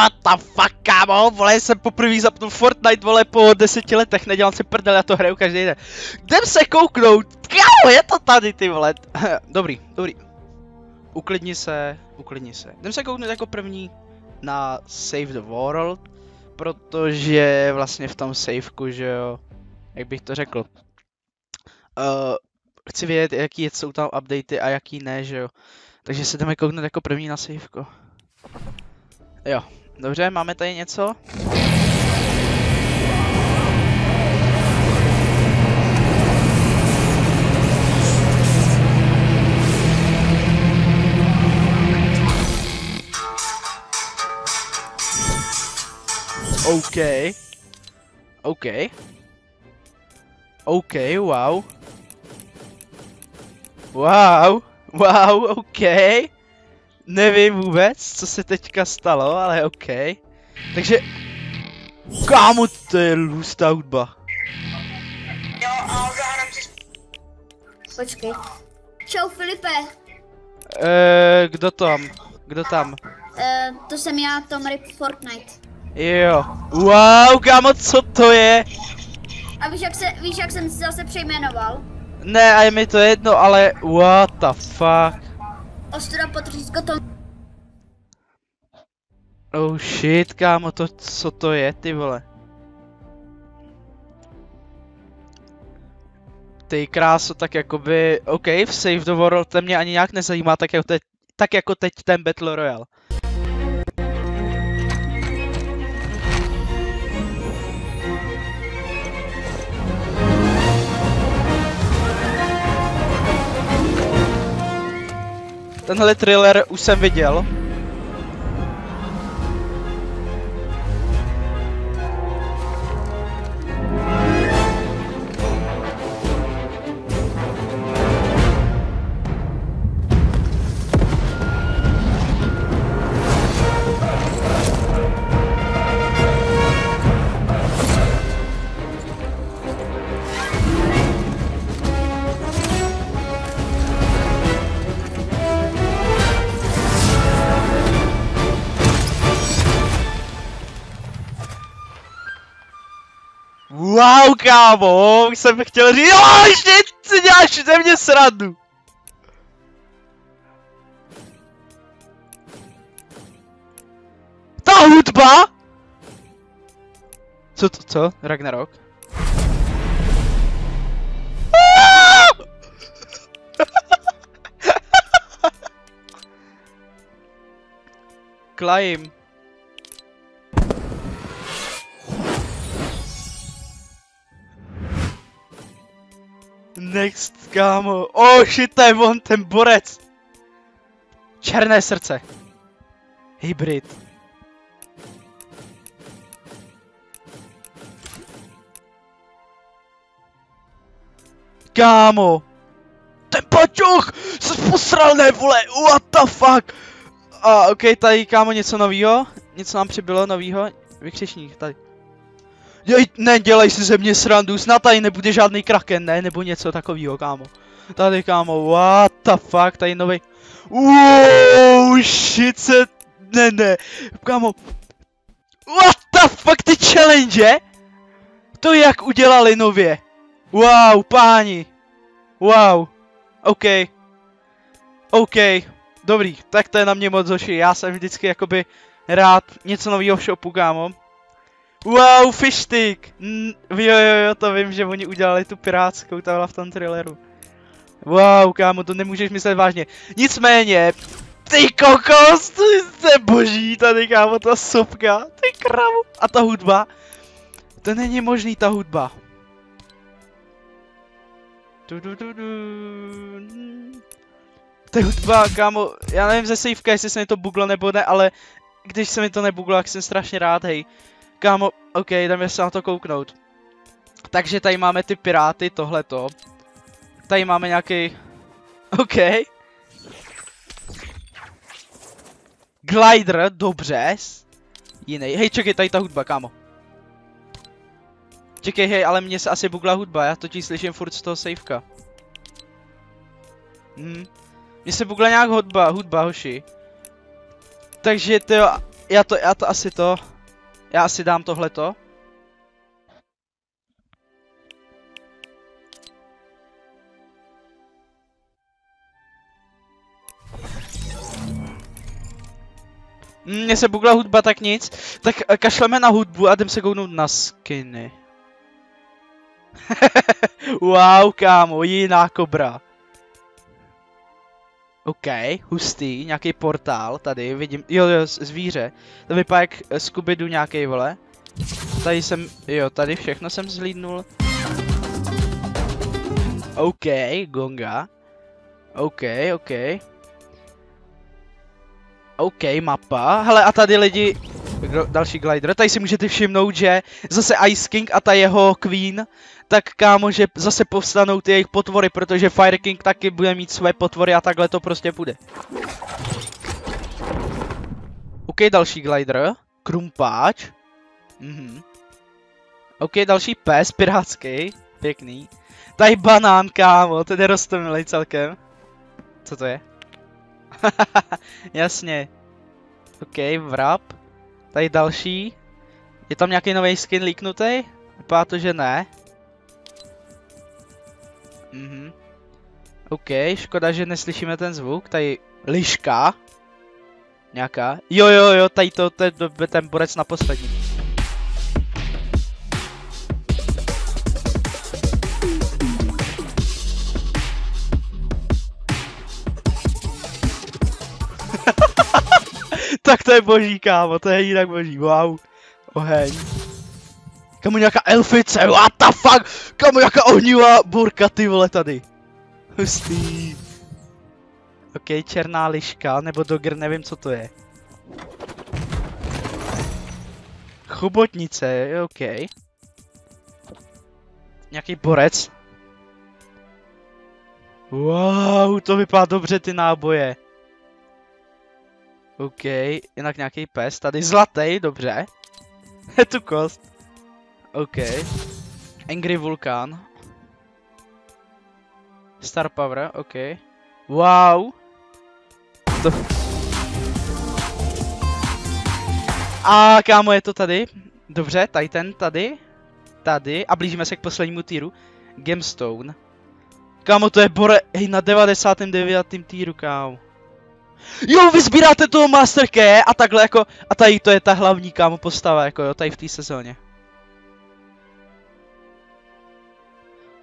What the fuck, kámo, vole, jsem poprvé zapnul Fortnite, vole, po 10 letech, nedělám si prdel, já to hraju každý den. Jdem se kouknout, kámo, je to tady, ty vole. Dobrý, dobrý. Uklidni se, uklidni se. Jdem se kouknout jako první na Save the World, protože vlastně v tom saveku, že jo, jak bych to řekl. Chci vědět, jaký jsou tam updaty a jaký ne, že jo. Takže se jdeme kouknout jako první na saveku. Jo, dobře, máme tady něco. OK. OK. OK, wow. Wow. Wow, OK. Nevím vůbec, co se teďka stalo, ale OK. Takže... Kámo, to je hustá hudba. Jo, a odhádám si... Počkej. Čau, Filipe. Kdo tam? Kdo tam? To jsem já, Tom Rip Fortnite. Jo. Wow, kámo, co to je? A víš, jak jsem se zase přejmenoval? Ne, a je mi to jedno, ale... What the fuck? Ostra potřízko to... Oh shit, kámo, to co to je, ty vole? Ty kráso, tak jakoby... OK, v Save the World to mě ani nějak nezajímá, tak jako teď ten Battle Royale. Tenhle thriller už jsem viděl. Wow, kámo, už jsem chtěl říct, jo, ještě si děláš ze mě srandu. Ta hudba? Co to, co? Ragnarok? Climb. Next, kámo. Oh shit, to je on ten borec. Černé srdce. Hybrid. Kámo. Ten pačuch se posral, ne vole, what the fuck. A ok, tady kámo něco novýho. Něco nám přibylo novýho. Vykřičník, tady. Dělej, ne, dělej si ze mě srandu, snad tady nebude žádný kraken, ne, nebo něco takového, kámo. Tady, kámo, what the fuck, tady novej. Uuuu, shit se, ne, ne, kámo. What the fuck, ty challenge? To jak udělali nově. Wow, páni. Wow, OK. OK, dobrý, tak to je na mě moc hoši, já jsem vždycky jakoby rád něco nového v shopu, kámo. Wow, fishstick! Jo, to vím, že oni udělali tu pirátskou, ta byla v tom thrilleru. Wow, kámo, to nemůžeš myslet vážně. Nicméně, ty kokos, to je boží tady, kámo, ta sopka, ty krávo. A ta hudba, to není možný, ta hudba. Ta hudba, kámo, já nevím ze sejvka, jestli se mi to buglo nebo ne, ale když se mi to nebuglo, tak jsem strašně rád, hej. Kámo, OK, jdeme se na to kouknout. Takže tady máme ty piráty, tohleto. Tady máme nějaký... OK. Glider, dobře. Jiný. Hej, čekej, tady ta hudba, kámo. Čekej, hej, ale mně se asi bugla hudba, já totiž slyším furt z toho sejvka. Mně se bugla nějak hudba, hoši. Takže to jo... Já asi dám tohleto. Mně se bugla hudba, tak nic. Tak kašleme na hudbu a jdem se kouknout na skiny. Wow, kámo, jiná kobra. OK, hustý, nějaký portál, tady vidím, jo, zvíře. To vypadá jak Scooby-Doo nějakej, vole. Tady jsem, jo, tady všechno jsem zhlídnul. OK, gonga. OK. OK, mapa. Hele, a tady lidi... Další glider. Tady si můžete všimnout, že zase Ice King a ta jeho Queen, tak kámo, že zase povstanou ty jejich potvory, protože Fire King taky bude mít své potvory a takhle to prostě půjde. OK, další glider. Krumpáč. OK, další pes, pirátský. Pěkný. Tady banán, kámo, ten je roztomilej celkem. Co to je? Jasně. OK, vrab. Tady další. Je tam nějaký nový skin líknutý? Vypadá to, že ne. OK, škoda, že neslyšíme ten zvuk. Tady liška. Nějaká. Jo, tady to je ten borec na poslední. Tak to je boží, kámo, to je jinak boží, wow. Oheň. Kamu nějaká elfice, what the fuck? Kamu nějaká ohnivá burka, ty vole, tady. Hustý. OK, černá liška, nebo dogr, nevím, co to je. Chobotnice, OK. Nějaký borec. Wow, to vypadá dobře, ty náboje. OK, jinak nějaký pes, tady zlatý, dobře. Je tu kost. OK. Angry vulkán. Star power, OK. Wow. To... A kámo, je to tady. Dobře, Titan tady. Tady a blížíme se k poslednímu týru. Gemstone. Kámo, to je bore, hej, na 99. týru, kámo. Jo, vy sbíráte toho Master Key a takhle jako, a tady to je ta hlavní, kámo, postava jako, jo, tady v té sezóně.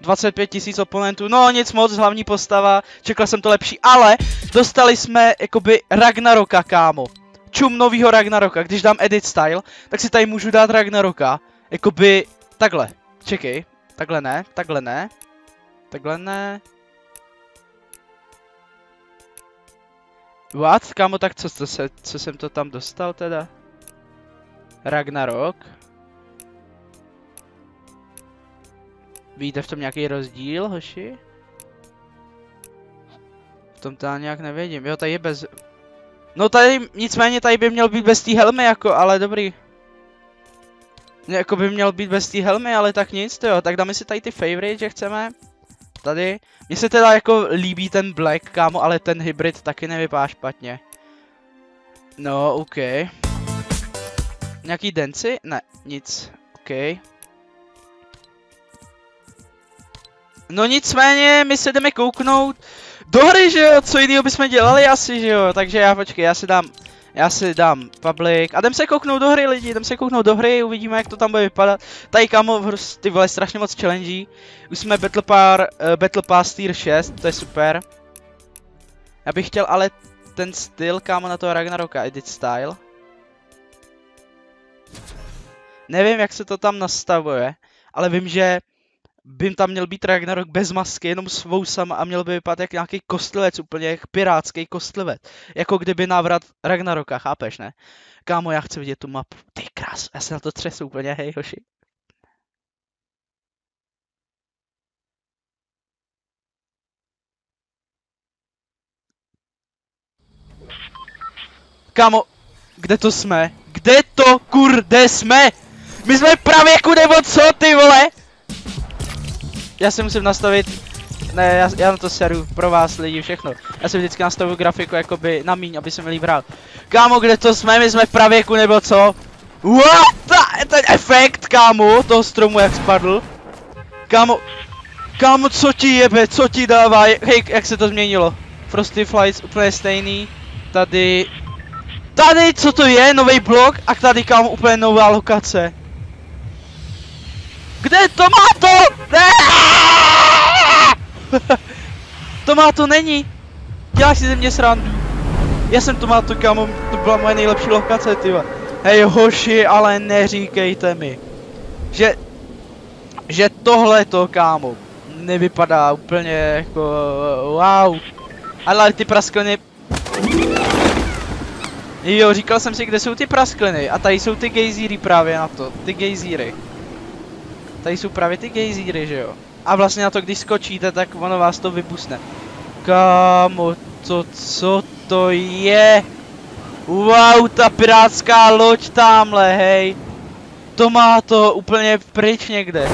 25 000 oponentů, no nic moc, hlavní postava, čekal jsem to lepší, ale dostali jsme jakoby Ragnaroka, kámo. Čum novýho Ragnaroka, když dám edit style, tak si tady můžu dát Ragnaroka, jakoby takhle, čekej, takhle ne. What? Kámo, tak co jsem to tam dostal teda? Ragnarok. Víte v tom nějaký rozdíl, hoši? V tom tam nějak nevědím, jo, tady je bez... No tady, nicméně tady by měl být bez té helmy jako, ale dobrý. Jako by měl být bez té helmy, ale tak nic, to jo, tak dáme si tady ty favorite, že chceme. Tady, mně se teda jako líbí ten black, kámo, ale ten hybrid taky nevypadá špatně. No, OK. Nějaký denci? Ne, nic. OK. No nicméně, my se jdeme kouknout do hry, že jo, co jiného bychom dělali asi, že jo, takže já počkej, já si dám public a jdem se kouknout do hry, lidi, jdem se kouknout do hry, uvidíme, jak to tam bude vypadat. Tady, kámo, ty vole, strašně moc challenge. Už jsme Battle Pass tier 6, to je super. Já bych chtěl ale ten styl, kámo, na toho Ragnaroka, edit style. Nevím, jak se to tam nastavuje, ale vím, že by tam měl být Ragnarok bez masky, jenom s vousama a měl by vypadat jak nějaký kostlivec, úplně jak pirátský kostlivec. Jako kdyby návrat Ragnaroka, chápeš, ne? Kámo, já chci vidět tu mapu, ty krás, já se na to třesu úplně, hej, hoši. Kámo, kde to jsme? Kde to, kurde, jsme? My jsme v pravěku, nebo co, ty vole? Já si musím nastavit Ne, já na to seru, pro vás lidi, všechno. Já si vždycky nastavu grafiku jakoby na míň, aby se mi líp hrál. Kámo, kde to jsme? My jsme v pravěku nebo co? What? Ten efekt, kámo, toho stromu jak spadl. Kámo, kámo, co ti jebe, co ti dává, hej, jak se to změnilo. Frosty Flights úplně stejný, tady... Tady, co to je, nový blok, a tady, kámo, úplně nová lokace. Kde je Tomato? Tomato není. Děláš si ze mě srandu. Já jsem Tomato, kámo, to byla moje nejlepší lokace, tyva. Hej, hoši, ale neříkejte mi, že tohleto, kámo, nevypadá úplně jako wow. Ale ty praskliny... Jo, říkal jsem si, kde jsou ty praskliny. A tady jsou ty gejzíry právě na to. Ty gejzíry. Tady jsou právě ty gejzíry, že jo. A vlastně na to, když skočíte, tak ono vás to vypustne. Kámo, to co to je? Wow, ta pirátská loď tamhle, hej. To má to úplně pryč někde.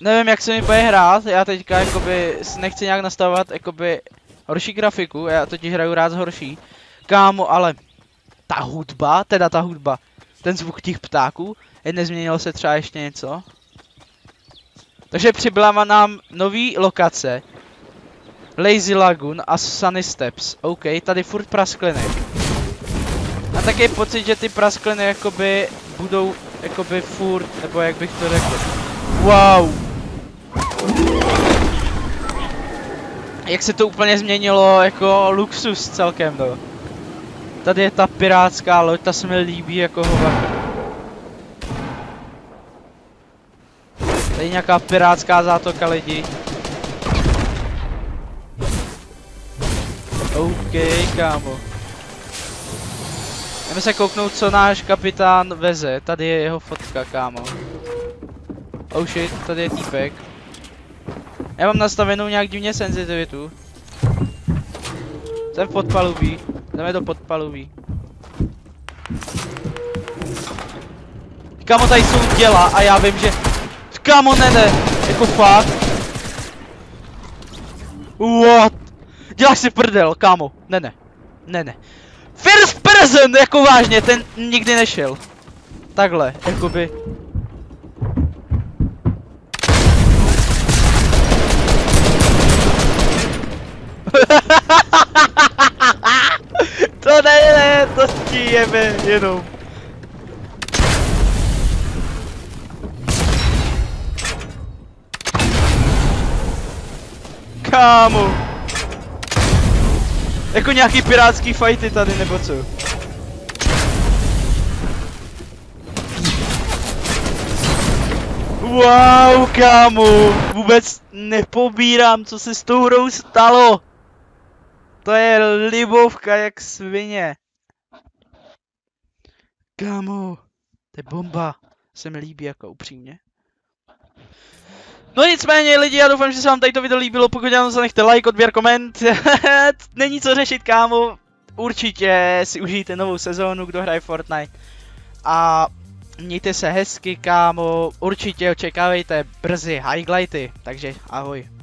Nevím, jak se mi bude hrát, já teďka jakoby nechci nějak nastavovat jakoby horší grafiku, já totiž hraju rád horší. Kámo, ale ta hudba, teda ta hudba, ten zvuk těch ptáků, nezměnilo se třeba ještě něco. Takže přibyla nám nový lokace. Lazy Lagoon a Sunny Steps, OK, tady furt praskliny. A taky pocit, že ty praskliny jakoby budou jakoby furt, nebo jak bych to řekl. Wow. Jak se to úplně změnilo, jako luxus celkem, no. Tady je ta pirátská loď, ta se mi líbí jako hova. Tady je nějaká pirátská zátoka lidí. OK, kámo. Jdeme se kouknout, co náš kapitán veze. Tady je jeho fotka, kámo. Oh shit, tady je týpek. Já mám nastavenou nějak divně senzitivitu. Jsem v podpalubí. Jdeme do podpalubí. Kámo, tady jsou děla a já vím, že... Kámo, ne, jako fakt. What? Děláš si prdel, kámo. Ne. First person, jako vážně, ten nikdy nešel. Takhle, jakoby. To ne, to stíjeme jenom. Kámo. Jako nějaký pirátský fighty tady nebo co? Wow, kámo. Vůbec nepobírám, co se s tou hrou stalo. To je libovka jak svině. Kámo, to je bomba. Se mi líbí jako upřímně. No nicméně lidi, já doufám, že se vám tady to video líbilo. Pokud vám zanechte like, odběr, koment. Není co řešit, kámo. Určitě si užijte novou sezónu, kdo hraje Fortnite. A mějte se hezky, kámo. Určitě očekávejte brzy highlighty. Takže ahoj.